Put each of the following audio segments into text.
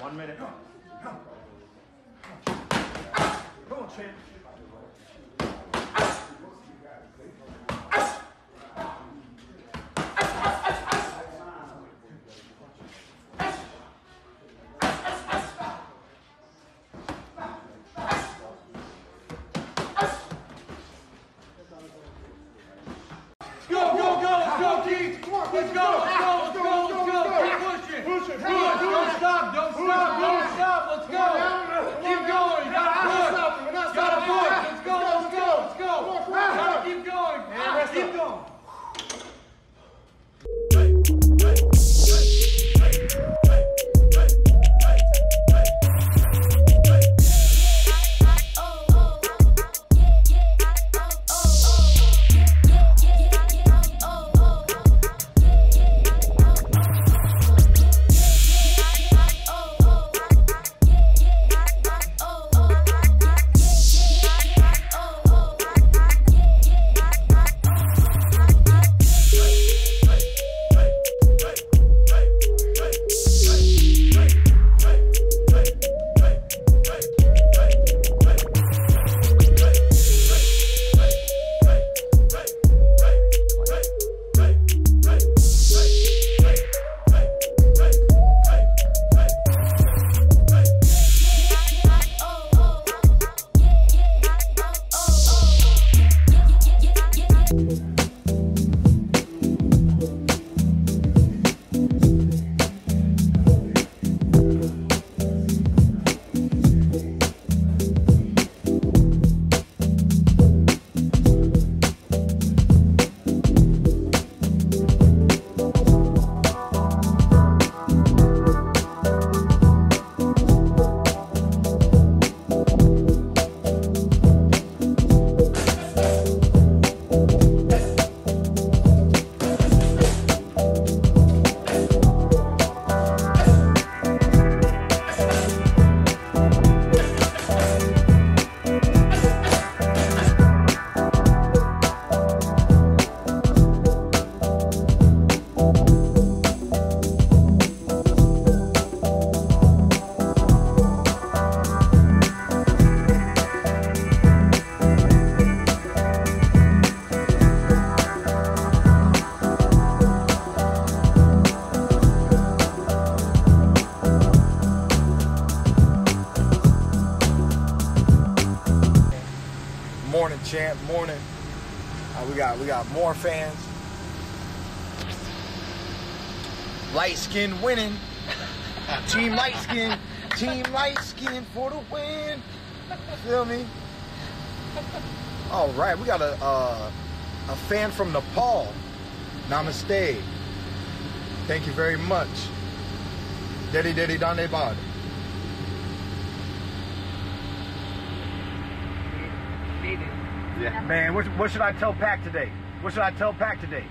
1 minute. Come on, champ. Morning, champ. Morning. We got more fans. Light skin winning. Team light skin. Team light skin for the win. Feel me? All right. We got a fan from Nepal. Namaste. Thank you very much. Daddy, daddy, dande bad. Yeah. Man, what should I tell Pac today? What should I tell Pac today?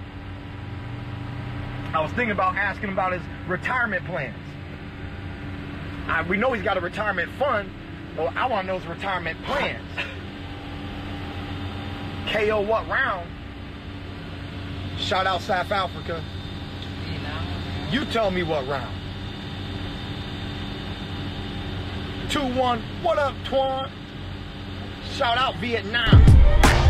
I was thinking about asking about his retirement plans. We know he's got a retirement fund, but I want to know his retirement plans. KO what round? Shout out South Africa. You tell me what round. 2-1, what up, Twan? Shout out Vietnam.